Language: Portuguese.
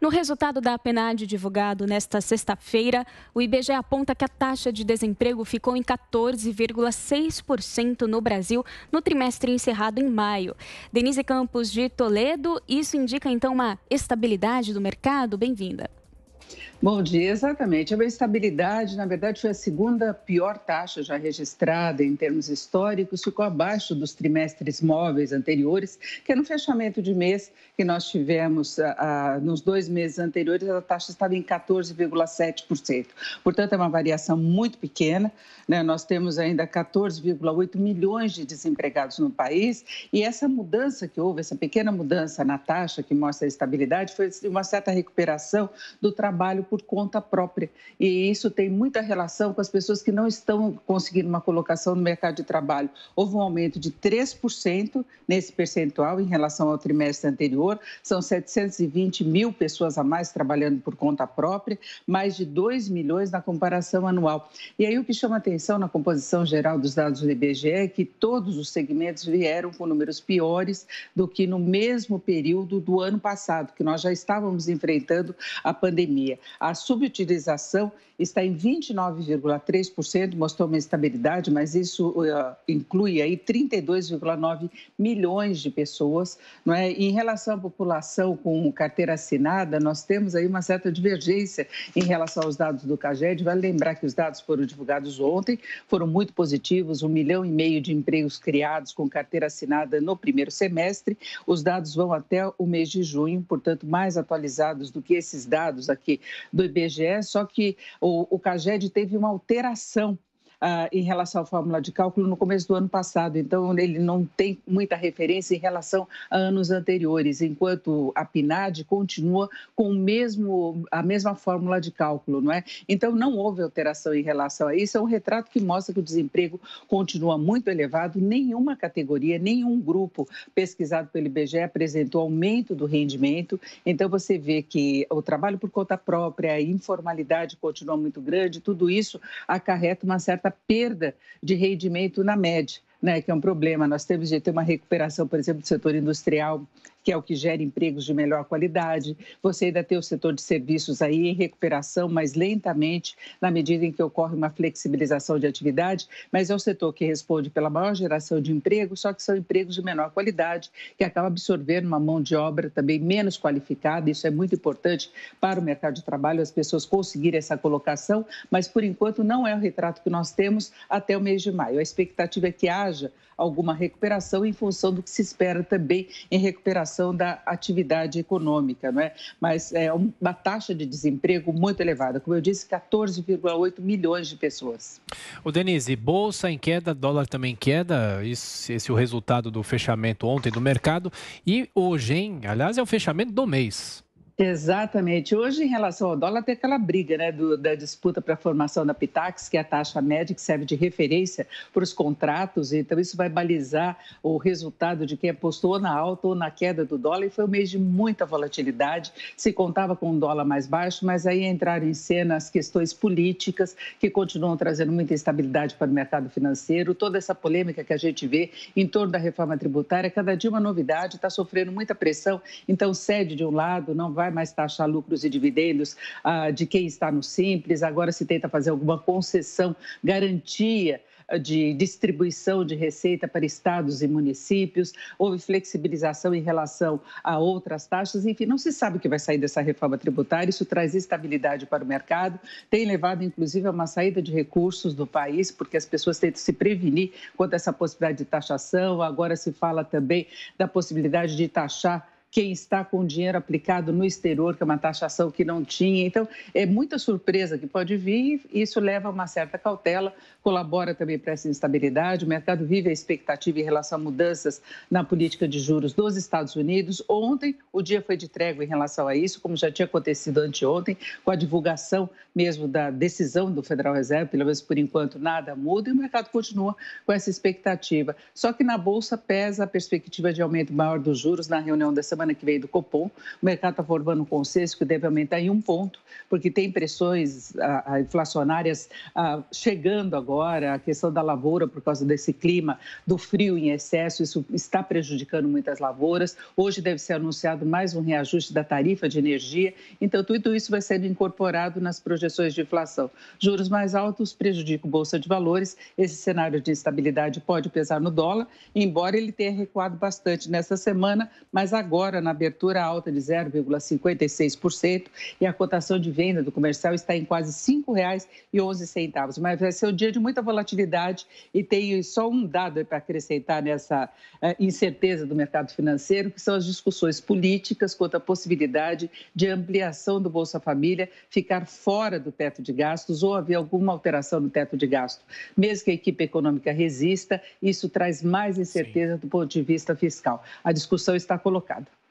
No resultado da PNAD divulgado nesta sexta-feira, o IBGE aponta que a taxa de desemprego ficou em 14,6% no Brasil no trimestre encerrado em maio. Denise Campos de Toledo, isso indica então uma estabilidade do mercado? Bem-vinda. Bom dia, exatamente. A estabilidade, na verdade, foi a segunda pior taxa já registrada em termos históricos, ficou abaixo dos trimestres móveis anteriores, que no fechamento de mês que nós tivemos nos 2 meses anteriores, a taxa estava em 14,7%. Portanto, é uma variação muito pequena, né? Nós temos ainda 14,8 milhões de desempregados no país e essa mudança que houve, essa pequena mudança na taxa que mostra a estabilidade, foi uma certa recuperação do trabalho por conta própria, e isso tem muita relação com as pessoas que não estão conseguindo uma colocação no mercado de trabalho. Houve um aumento de 3% nesse percentual em relação ao trimestre anterior, são 720 mil pessoas a mais trabalhando por conta própria, mais de 2 milhões na comparação anual. E aí o que chama atenção na composição geral dos dados do IBGE é que todos os segmentos vieram com números piores do que no mesmo período do ano passado, que nós já estávamos enfrentando a pandemia. A subutilização está em 29,3%, mostrou uma estabilidade, mas isso inclui aí 32,9 milhões de pessoas, não é? Em relação à população com carteira assinada, nós temos aí uma certa divergência em relação aos dados do Caged. Vale lembrar que os dados foram divulgados ontem, foram muito positivos, 1,5 milhão de empregos criados com carteira assinada no primeiro semestre. Os dados vão até o mês de junho, portanto, mais atualizados do que esses dados aqui do IBGE, só que o Caged teve uma alteração em relação à fórmula de cálculo no começo do ano passado, então ele não tem muita referência em relação a anos anteriores, enquanto a PNAD continua com a mesma fórmula de cálculo, não é? Então não houve alteração em relação a isso, é um retrato que mostra que o desemprego continua muito elevado, nenhuma categoria, nenhum grupo pesquisado pelo IBGE apresentou aumento do rendimento, então você vê que o trabalho por conta própria, a informalidade continua muito grande, tudo isso acarreta uma certa perda de rendimento na média, né, que é um problema. Nós temos de ter uma recuperação, por exemplo, do setor industrial, que é o que gera empregos de melhor qualidade. Você ainda tem o setor de serviços aí em recuperação, mas lentamente, na medida em que ocorre uma flexibilização de atividade, mas é o setor que responde pela maior geração de emprego, só que são empregos de menor qualidade, que acaba absorvendo uma mão de obra também menos qualificada. Isso é muito importante para o mercado de trabalho, as pessoas conseguirem essa colocação, mas, por enquanto, não é o retrato que nós temos até o mês de maio. A expectativa é que haja alguma recuperação em função do que se espera também em recuperação da atividade econômica, não é? Mas é uma taxa de desemprego muito elevada, como eu disse, 14,8 milhões de pessoas. O Denise, bolsa em queda, dólar também em queda, esse é o resultado do fechamento ontem do mercado e hoje, hein? Aliás, é o fechamento do mês. Exatamente. Hoje, em relação ao dólar, tem aquela briga, né, da disputa para a formação da Pitax, que é a taxa média que serve de referência para os contratos. Então, isso vai balizar o resultado de quem apostou na alta ou na queda do dólar. E foi um mês de muita volatilidade. Se contava com um dólar mais baixo, mas aí entraram em cena as questões políticas, que continuam trazendo muita instabilidade para o mercado financeiro. Toda essa polêmica que a gente vê em torno da reforma tributária, cada dia uma novidade, está sofrendo muita pressão. Então, cede de um lado, não vai mais taxar lucros e dividendos de quem está no Simples, agora se tenta fazer alguma concessão, garantia de distribuição de receita para estados e municípios, houve flexibilização em relação a outras taxas, enfim, não se sabe o que vai sair dessa reforma tributária, isso traz estabilidade para o mercado, tem levado inclusive a uma saída de recursos do país, porque as pessoas tentam se prevenir quanto a essa possibilidade de taxação, agora se fala também da possibilidade de taxar quem está com dinheiro aplicado no exterior, que é uma taxação que não tinha. Então, é muita surpresa que pode vir e isso leva a uma certa cautela, colabora também para essa instabilidade. O mercado vive a expectativa em relação a mudanças na política de juros dos Estados Unidos. Ontem, o dia foi de trégua em relação a isso, como já tinha acontecido anteontem, com a divulgação mesmo da decisão do Federal Reserve, pelo menos por enquanto nada muda e o mercado continua com essa expectativa. Só que na Bolsa pesa a perspectiva de aumento maior dos juros na reunião da semana semana que vem do Copom. O mercado está formando um consenso que deve aumentar em 1 ponto, porque tem pressões inflacionárias chegando agora, a questão da lavoura por causa desse clima, do frio em excesso, isso está prejudicando muitas lavouras. Hoje deve ser anunciado mais um reajuste da tarifa de energia, então tudo isso vai sendo incorporado nas projeções de inflação. Juros mais altos prejudicam a Bolsa de Valores, esse cenário de instabilidade pode pesar no dólar, embora ele tenha recuado bastante nessa semana, mas agora na abertura alta de 0,56% e a cotação de venda do comercial está em quase R$ 5,11, mas vai ser um dia de muita volatilidade e tem só um dado para acrescentar nessa incerteza do mercado financeiro, que são as discussões políticas quanto à possibilidade de ampliação do Bolsa Família, ficar fora do teto de gastos ou haver alguma alteração no teto de gasto. Mesmo que a equipe econômica resista, isso traz mais incerteza do ponto de vista fiscal. A discussão está colocada.